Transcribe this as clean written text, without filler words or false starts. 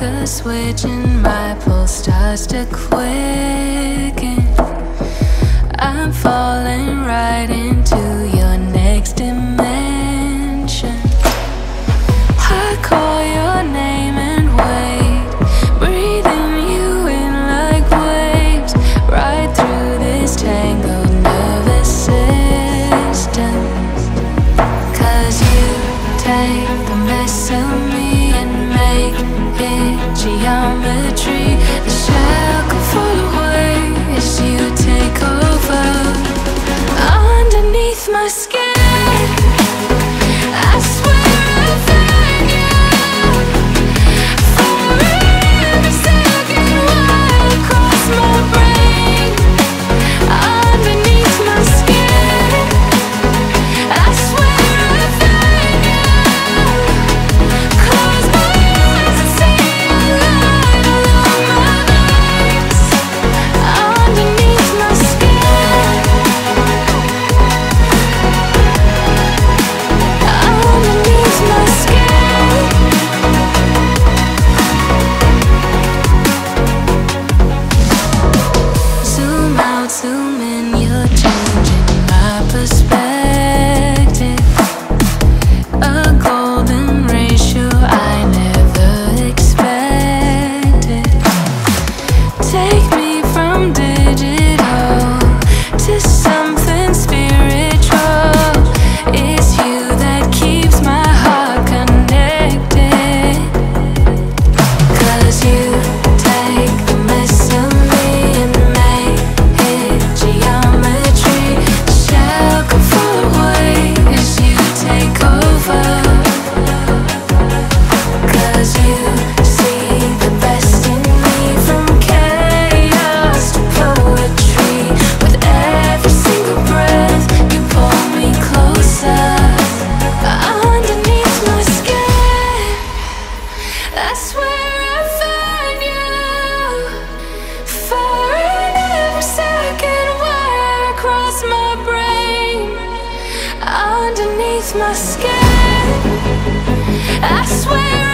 like a switch, and my pulse starts to quicken. I'm falling right into your next dimension. I call your name and wait, breathing you in like waves, right through this tangled nervous system. 'Cause you take the mess of me and make it geometry. The shell can fall away as you take over. Underneath my skin, I swear. Underneath my skin, I swear.